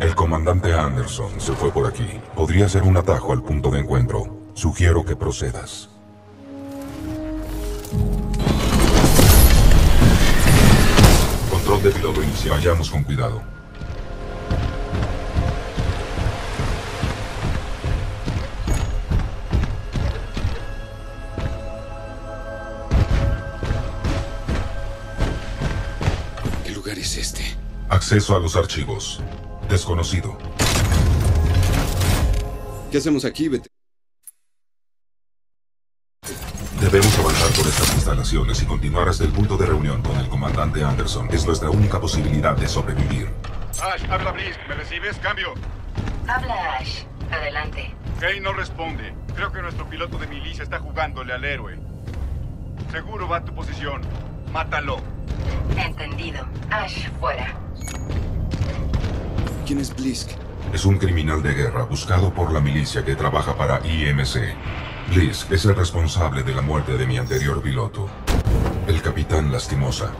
El comandante Anderson se fue por aquí. Podría ser un atajo al punto de encuentro. Sugiero que procedas. Control de piloto inicial. Vayamos con cuidado. ¿Qué lugar es este? Acceso a los archivos. Desconocido. ¿Qué hacemos aquí, Vete? Debemos avanzar por estas instalaciones y continuar hasta el punto de reunión con el comandante Anderson. Es nuestra única posibilidad de sobrevivir. Ash, habla Blisk. ¿Me recibes? Cambio. Habla Ash. Adelante. Kane no responde. Creo que nuestro piloto de milicia está jugándole al héroe. Seguro va a tu posición. Mátalo. Entendido. Ash, fuera. ¿Quién es Blisk? Es un criminal de guerra buscado por la milicia que trabaja para IMC. Blisk es el responsable de la muerte de mi anterior piloto, el capitán Lastimosa.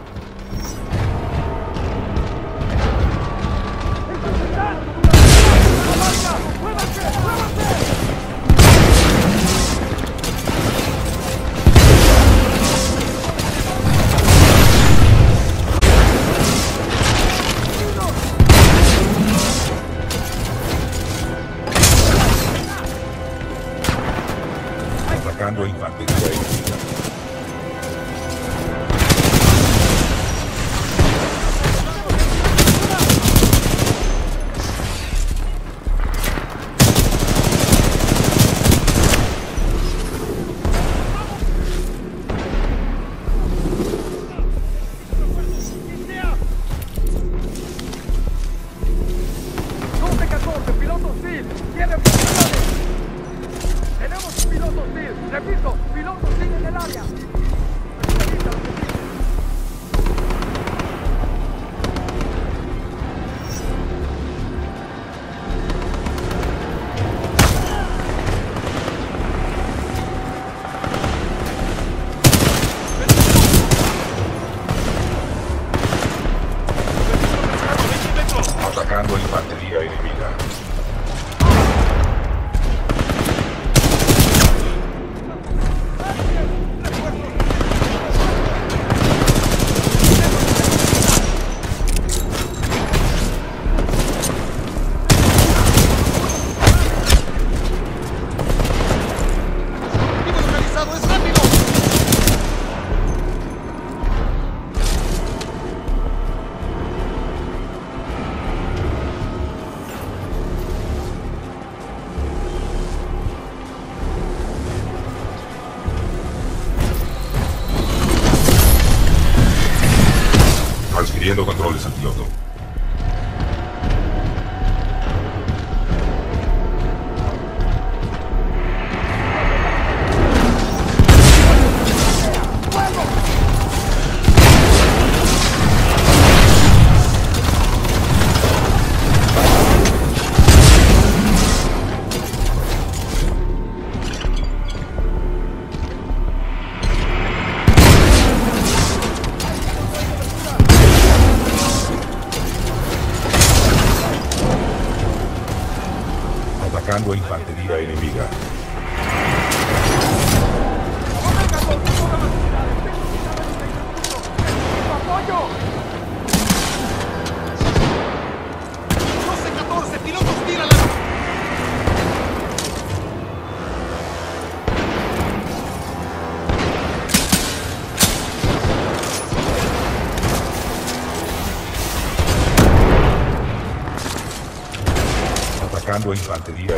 Transfiriendo controles al piloto. Infantería enemiga. Infantería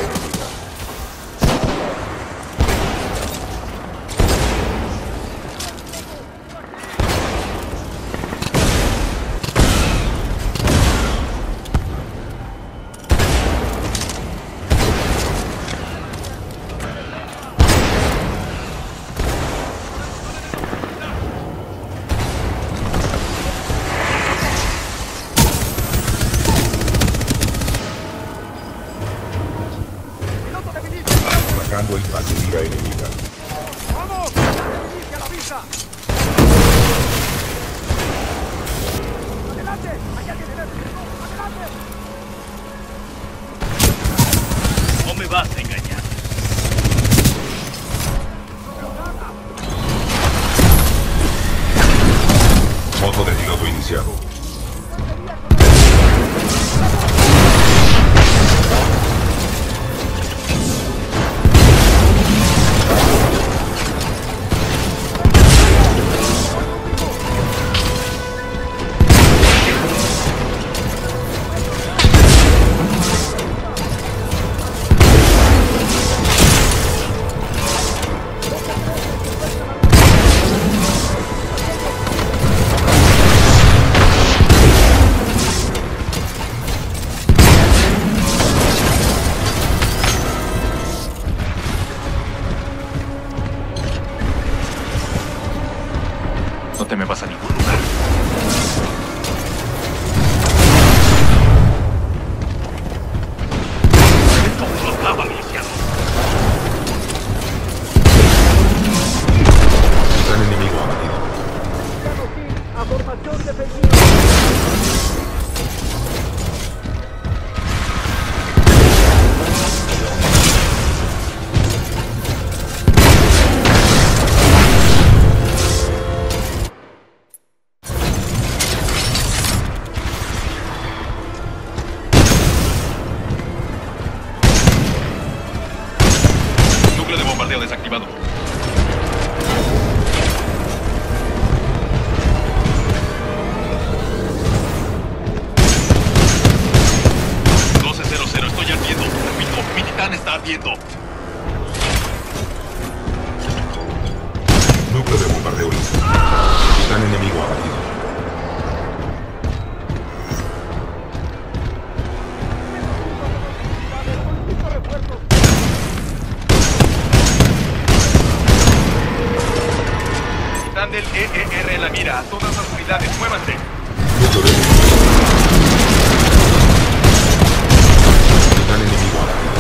enemiga. Infantería enemiga. ¡Vamos! ¡Dirige a la vista! ¡Adelante! ¡Allá tiene! ¡Adelante! bombardeo desactivado. Está ardiendo. Núcleo de bombardeo listo. Titán enemigo abatido. Titán del EER en la mira. A todas las unidades, muévanse. Titán enemigo abatido.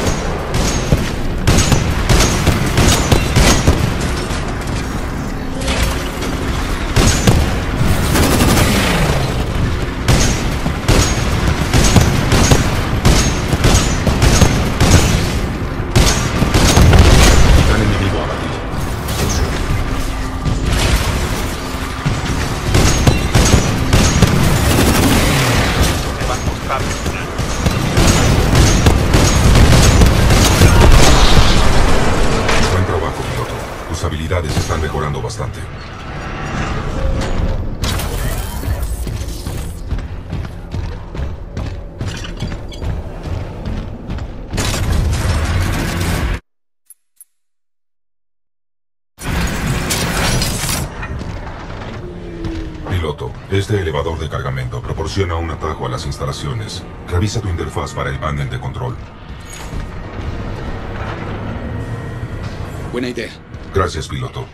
Este elevador de cargamento proporciona un atajo a las instalaciones. Revisa tu interfaz para el panel de control. Buena idea. Gracias, piloto.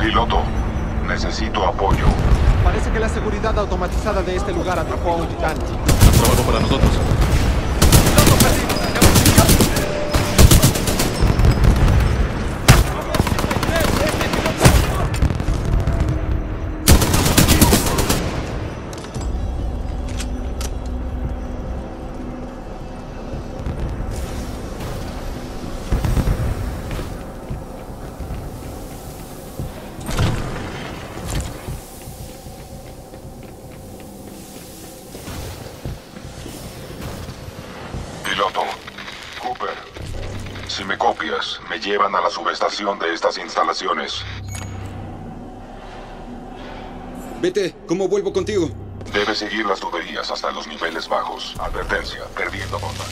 Piloto, necesito apoyo. Parece que la seguridad automatizada de este lugar atrapó a un titán. Aprobado para nosotros. ¡Piloto perdido! Llevan a la subestación de estas instalaciones. Vete, ¿cómo vuelvo contigo? Debes seguir las tuberías hasta los niveles bajos. Advertencia, perdiendo bomba.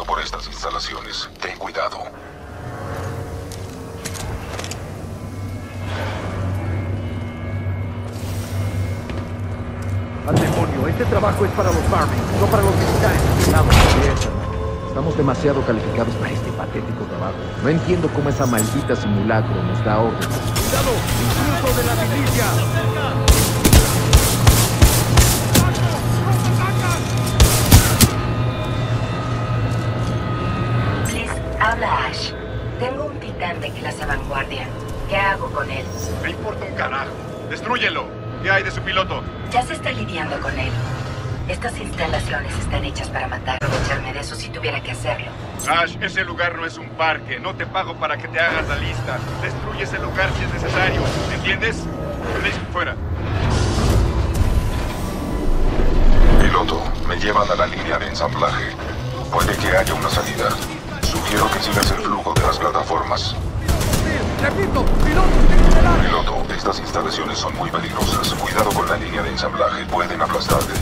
paso por estas instalaciones. Ten cuidado. Al demonio, este trabajo es para los farming, no para los militares. Estamos demasiado calificados para este patético trabajo. No entiendo cómo esa maldita simulacro nos da órdenes. ¡Cuidado! ¡Incluso de la milicia! Habla Ash. Tengo un titán de clase vanguardia. ¿Qué hago con él? Me importa un carajo. ¡Destrúyelo! ¿Qué hay de su piloto? Ya se está lidiando con él. Estas instalaciones están hechas para matar. Aprovecharme de eso si tuviera que hacerlo. Ash, ese lugar no es un parque. No te pago para que te hagas la lista. Destruye ese lugar si es necesario. ¿Entiendes? Blisk, fuera. Piloto, me llevan a la línea de ensamblaje. Puede que haya una salida. Quiero que sigas el flujo de las plataformas. Repito, piloto, estas instalaciones son muy peligrosas. Cuidado con la línea de ensamblaje, pueden aplastarte.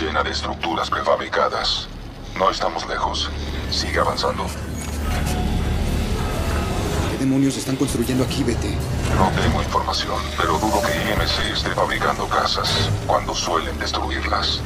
llena de estructuras prefabricadas. No estamos lejos. Sigue avanzando. ¿Qué demonios están construyendo aquí, Vete? No tengo información, pero dudo que IMC esté fabricando casas cuando suelen destruirlas.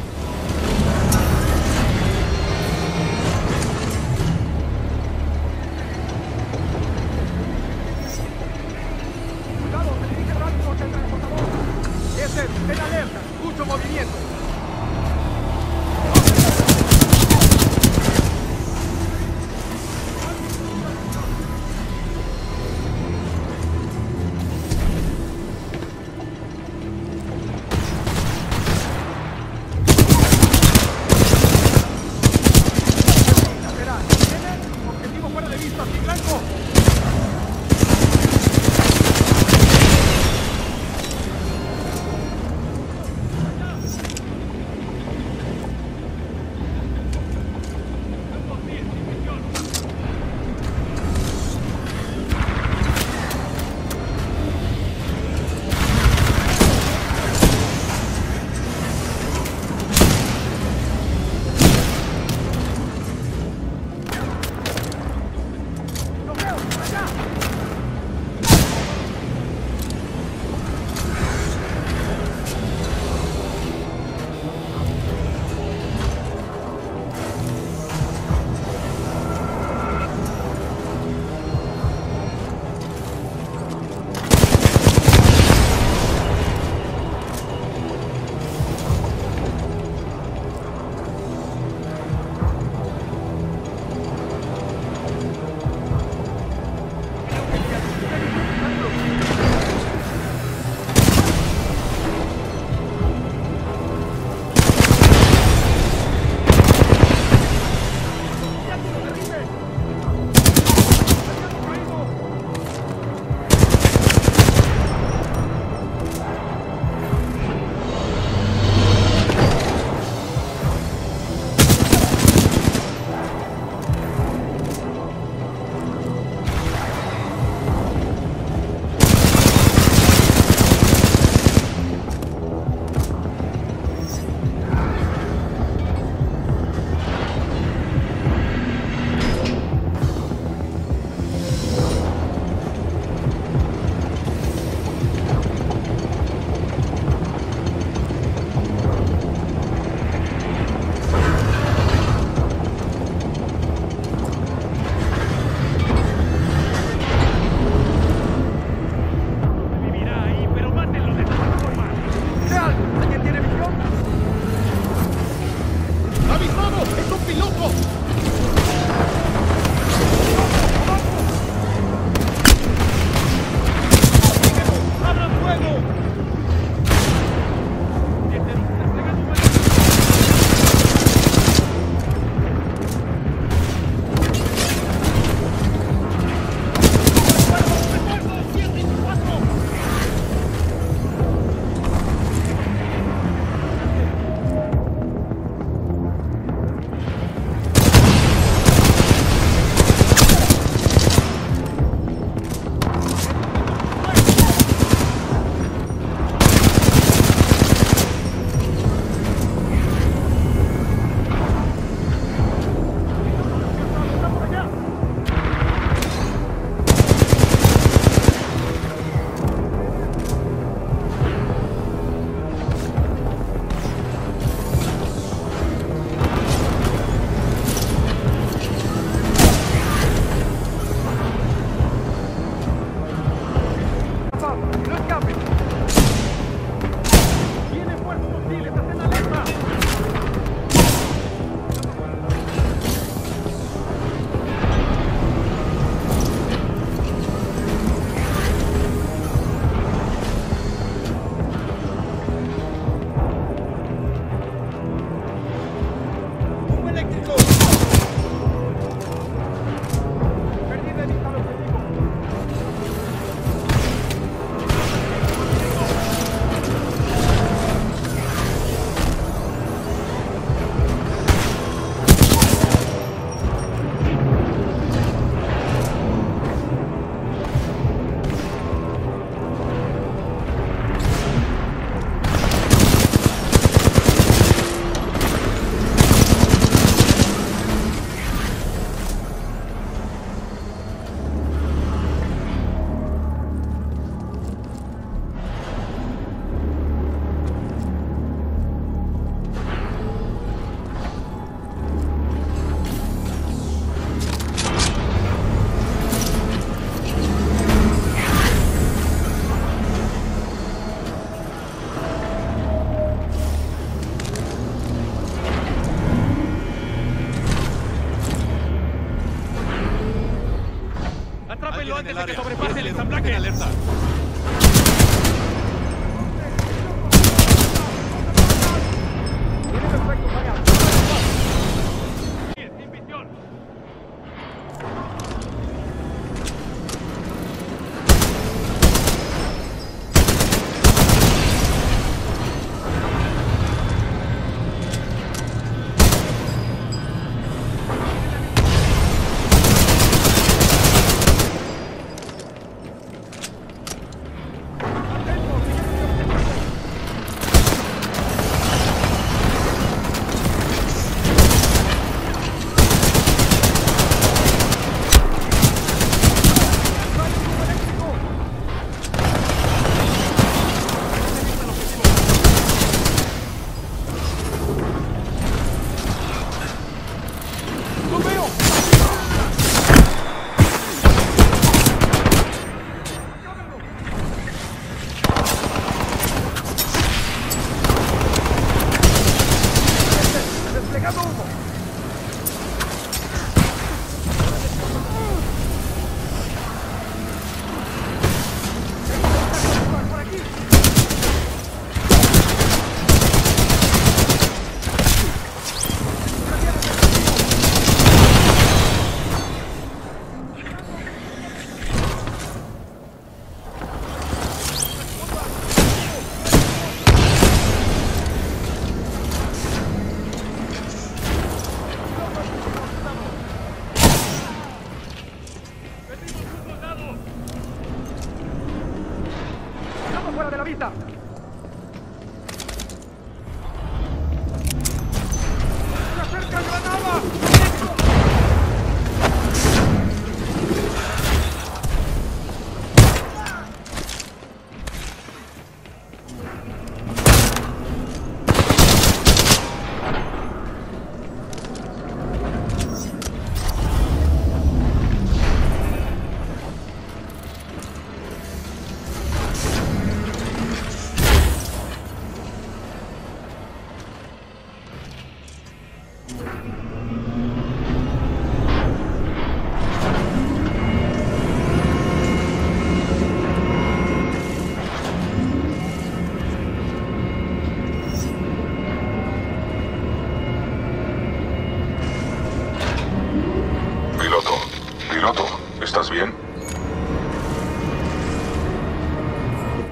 antes de que sobrepase el ensamblaje. Alerta.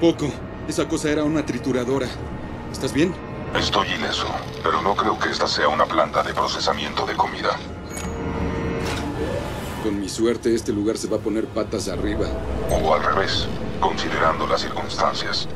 Poco. Esa cosa era una trituradora. ¿Estás bien? Estoy ileso, pero no creo que esta sea una planta de procesamiento de comida. Con mi suerte, este lugar se va a poner patas arriba. O al revés, considerando las circunstancias.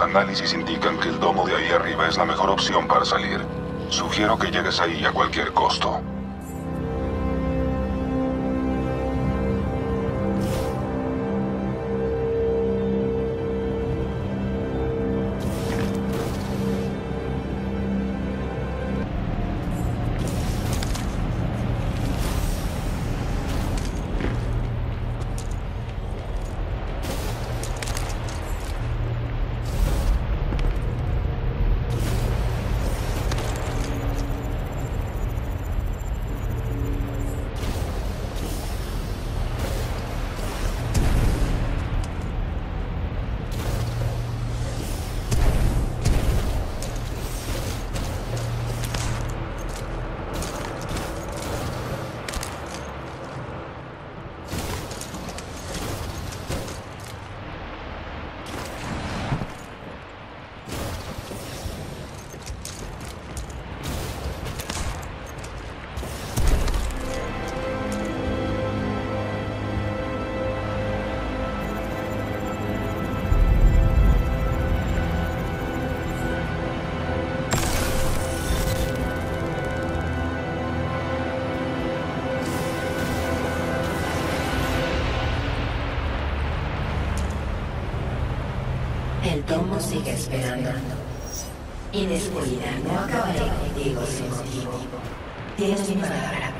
Análisis indican que el domo de ahí arriba es la mejor opción para salir. Sugiero que llegues ahí a cualquier costo. El domo sigue esperando. Indiscutida, no acabaré contigo sin motivo. Tienes mi palabra.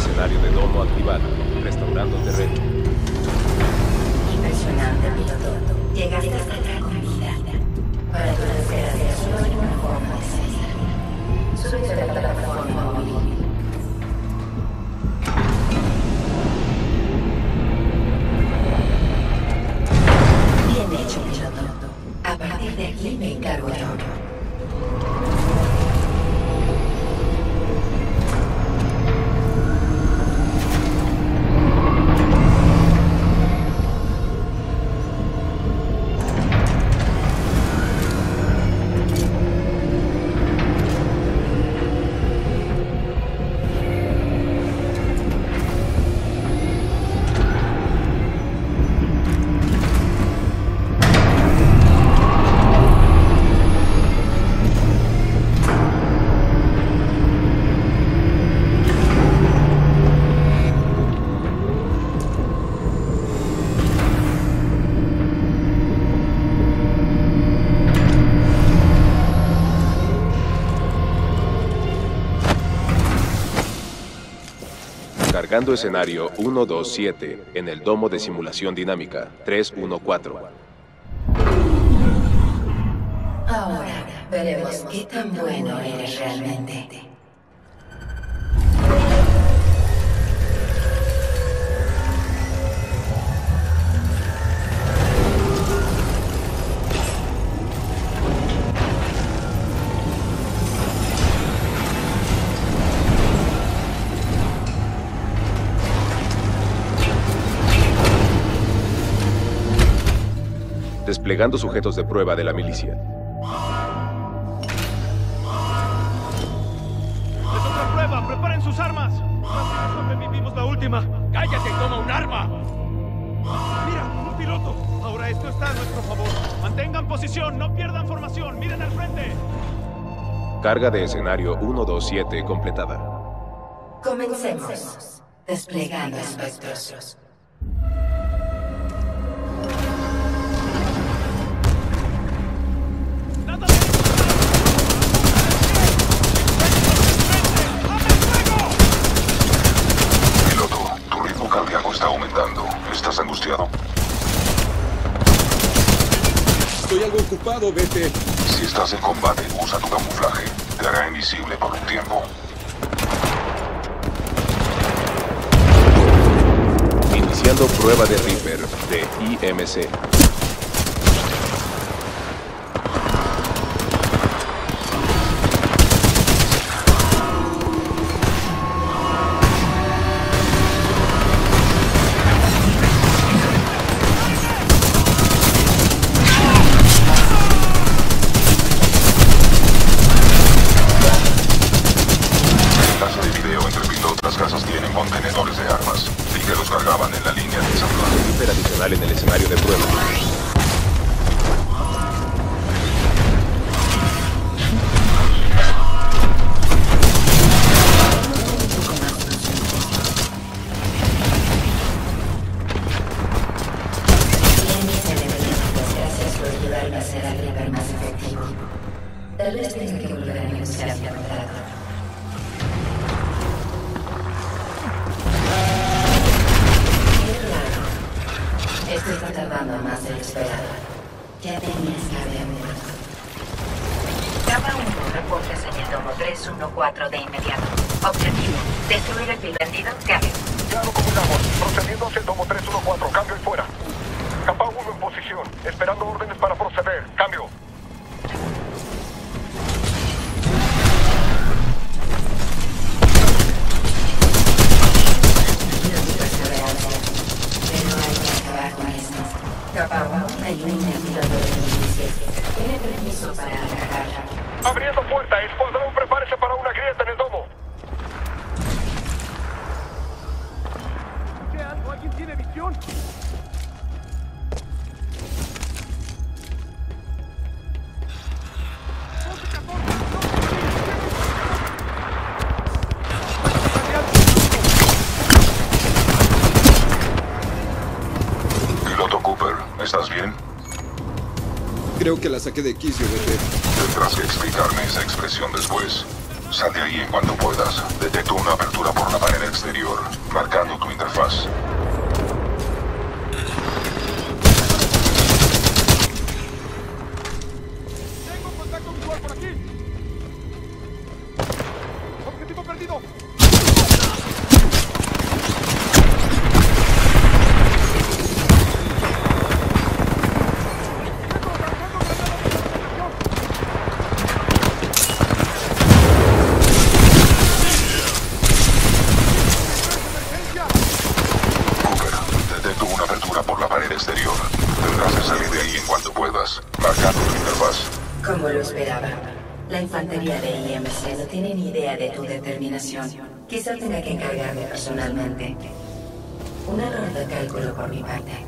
Escenario de domo activado, restaurando terreno. Impresionante, piloto. Llegaste hasta acá con vida. Para tu desgracia, solo hay una forma de salir. Súbete a la plataforma móvil. Bien hecho, piloto. A partir de aquí me encargo yo. Cargando escenario 127 en el domo de simulación dinámica 314. Ahora veremos qué tan bueno eres realmente. Desplegando sujetos de prueba de la milicia. ¡Es otra prueba! ¡Preparen sus armas! ¡Nosotros sobrevivimos la última! ¡Cállate y toma un arma! ¡Mira, un piloto! Ahora esto está a nuestro favor. ¡Mantengan posición! ¡No pierdan formación! ¡Miren al frente! Carga de escenario 127 completada. Comencemos. Desplegando espectros. ¿Estás angustiado? Estoy algo ocupado, vete. Si estás en combate, usa tu camuflaje. Te hará invisible por un tiempo. Iniciando prueba de Reaper de IMC. ¿Estás bien? Creo que la saqué de quicio, bebé. Tendrás que explicarme esa expresión después. Sal de ahí en cuanto puedas. Detecto una apertura por la pared exterior, marcando tu interfaz. Quizá tenga que encargarme personalmente. Un error de cálculo por mi parte.